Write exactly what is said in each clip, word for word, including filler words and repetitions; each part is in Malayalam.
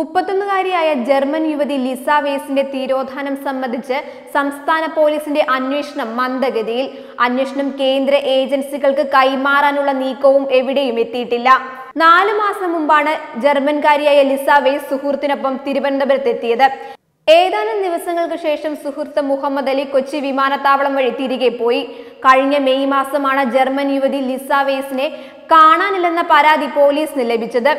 മുപ്പത്തൊന്നുകാരിയായ ജർമ്മൻ യുവതി ലിസ വേസിന്റെ തിരോധാനം സംബന്ധിച്ച് സംസ്ഥാന പോലീസിന്റെ അന്വേഷണം മന്ദഗതിയിൽ. അന്വേഷണം കേന്ദ്ര ഏജൻസികൾക്ക് കൈമാറാനുള്ള നീക്കവും എവിടെയും എത്തിയിട്ടില്ല. നാലു മാസം മുമ്പാണ് ജർമ്മൻകാരിയായ ലിസ വേസ് സുഹൃത്തിനൊപ്പം തിരുവനന്തപുരത്തെത്തിയത്. ഏതാനും ദിവസങ്ങൾക്ക് ശേഷം സുഹൃത്ത് മുഹമ്മദ് അലി കൊച്ചി വിമാനത്താവളം വഴി തിരികെ പോയി. കഴിഞ്ഞ മെയ് മാസമാണ് ജർമ്മൻ യുവതി ലിസ വേസിനെ കാണാനില്ലെന്ന പരാതി പോലീസിന് ലഭിച്ചത്.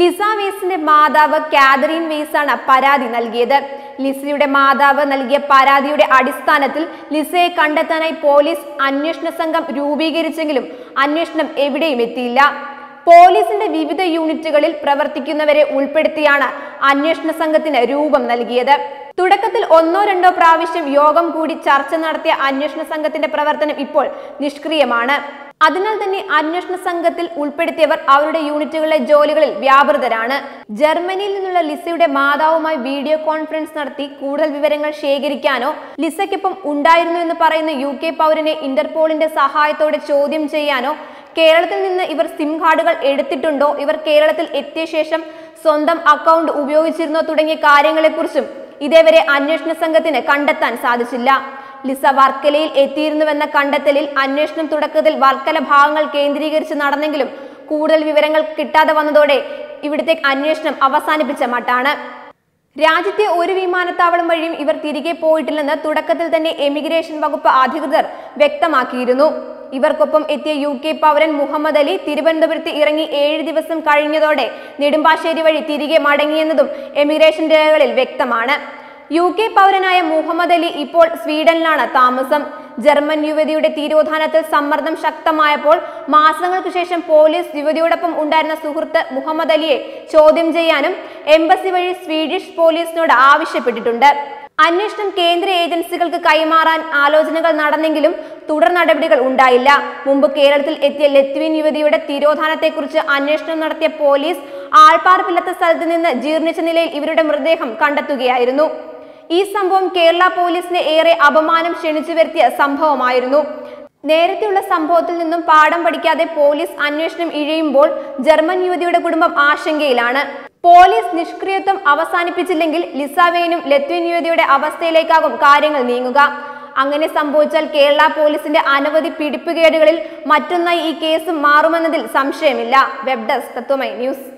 ലിസ വേസിന്റെ മാതാവ് കാതറിൻ വേസാണ് പരാതി നൽകിയത്. ലിസയുടെ മാതാവ് നൽകിയ പരാതിയുടെ അടിസ്ഥാനത്തിൽ ലിസയെ കണ്ടെത്താനായി പോലീസ് അന്വേഷണ സംഘം രൂപീകരിച്ചെങ്കിലും അന്വേഷണം എവിടെയും എത്തിയില്ല. പോലീസിന്റെ വിവിധ യൂണിറ്റുകളിൽ പ്രവർത്തിക്കുന്നവരെ ഉൾപ്പെടുത്തിയാണ് അന്വേഷണ സംഘത്തിന് രൂപം നൽകിയത്. തുടക്കത്തിൽ ഒന്നോ രണ്ടോ പ്രാവശ്യം യോഗം കൂടി ചർച്ച നടത്തിയ അന്വേഷണ സംഘത്തിന്റെ പ്രവർത്തനം ഇപ്പോൾ നിഷ്ക്രിയമാണ്. അതിനാൽ തന്നെ അന്വേഷണ സംഘത്തിൽ ഉൾപ്പെടുത്തിയവർ അവരുടെ യൂണിറ്റുകളിലെ ജോലികളിൽ വ്യാപൃതരാണ്. ജർമ്മനിയിൽ നിന്നുള്ള ലിസയുടെ മാതാവുമായി വീഡിയോ കോൺഫറൻസ് നടത്തി കൂടുതൽ വിവരങ്ങൾ ശേഖരിക്കാനോ ലിസയ്ക്കൊപ്പം ഉണ്ടായിരുന്നു എന്ന് പറയുന്ന യു കെ പൗരനെ ഇന്റർപോളിന്റെ സഹായത്തോടെ ചോദ്യം ചെയ്യാനോ കേരളത്തിൽ നിന്ന് ഇവർ സിം കാർഡുകൾ എടുത്തിട്ടുണ്ടോ, ഇവർ കേരളത്തിൽ എത്തിയ ശേഷം സ്വന്തം അക്കൗണ്ട് ഉപയോഗിച്ചിരുന്നോ തുടങ്ങിയ കാര്യങ്ങളെക്കുറിച്ചും ഇതേവരെ അന്വേഷണ സംഘത്തിന് കണ്ടെത്താൻ സാധിച്ചില്ല. ലിസ വർക്കലയിൽ എത്തിയിരുന്നുവെന്ന കണ്ടെത്തലിൽ അന്വേഷണം തുടക്കത്തിൽ വർക്കല ഭാഗങ്ങൾ കേന്ദ്രീകരിച്ച് നടന്നെങ്കിലും കൂടുതൽ വിവരങ്ങൾ കിട്ടാതെ വന്നതോടെ ഇവിടുത്തെ അന്വേഷണം അവസാനിപ്പിച്ച മട്ടാണ്. രാജ്യത്തെ ഒരു വിമാനത്താവളം വഴിയും ഇവർ തിരികെ പോയിട്ടില്ലെന്ന് തുടക്കത്തിൽ തന്നെ എമിഗ്രേഷൻ വകുപ്പ് അധികൃതർ വ്യക്തമാക്കിയിരുന്നു. ഇവർക്കൊപ്പം എത്തിയ യു കെ പൗരൻ മുഹമ്മദ് അലി തിരുവനന്തപുരത്ത് ഇറങ്ങി ഏഴ് ദിവസം കഴിഞ്ഞതോടെ നെടുമ്പാശ്ശേരി വഴി തിരികെ മടങ്ങിയെന്നതും എമിഗ്രേഷൻ രേഖകളിൽ വ്യക്തമാണ്. യു കെ പൗരനായ മുഹമ്മദ് അലി ഇപ്പോൾ സ്വീഡനിലാണ് താമസം. ജർമ്മൻ യുവതിയുടെ തിരോധാനത്തിൽ സമ്മർദ്ദം ശക്തമായപ്പോൾ മാസങ്ങൾക്ക് ശേഷം പോലീസ് യുവതിയോടൊപ്പം ഉണ്ടായിരുന്ന സുഹൃത്ത് മുഹമ്മദ് അലിയെ ചോദ്യം ചെയ്യാനും എംബസി വഴി സ്വീഡിഷ് പോലീസിനോട് ആവശ്യപ്പെട്ടിട്ടുണ്ട്. അന്വേഷണം കേന്ദ്ര ഏജൻസികൾക്ക് കൈമാറാൻ ആലോചനകൾ നടന്നെങ്കിലും തുടർ നടപടികൾ ഉണ്ടായില്ല. മുമ്പ് കേരളത്തിൽ എത്തിയ ലത്വീൻ യുവതിയുടെ തിരോധാനത്തെക്കുറിച്ച് അന്വേഷണം നടത്തിയ പോലീസ് ആൾപ്പാർപ്പില്ലാത്ത സ്ഥലത്ത് നിന്ന് ജീർണിച്ച നിലയിൽ ഇവരുടെ മൃതദേഹം കണ്ടെത്തുകയായിരുന്നു. ഈ സംഭവം കേരള പോലീസിനെ ഏറെ അപമാനം ക്ഷണിച്ചു വരുത്തിയ സംഭവമായിരുന്നു. നേരത്തെയുള്ള സംഭവത്തിൽ നിന്നും പാഠം പഠിക്കാതെ പോലീസ് അന്വേഷണം ഇഴയുമ്പോൾ ജർമ്മൻ യുവതിയുടെ കുടുംബം ആശങ്കയിലാണ്. പോലീസ് നിഷ്ക്രിയത്വം അവസാനിപ്പിച്ചില്ലെങ്കിൽ ലിസാവേനും ലത്വീൻ യുവതിയുടെ അവസ്ഥയിലേക്കാകും കാര്യങ്ങൾ നീങ്ങുക. അങ്ങനെ സംഭവിച്ചാൽ കേരള പോലീസിന്റെ അനവധി പിടിപ്പുകേടുകളിൽ മറ്റൊന്നായി ഈ കേസ് മാറുമെന്നതിൽ സംശയമില്ല. Web desk Tatwamayi news.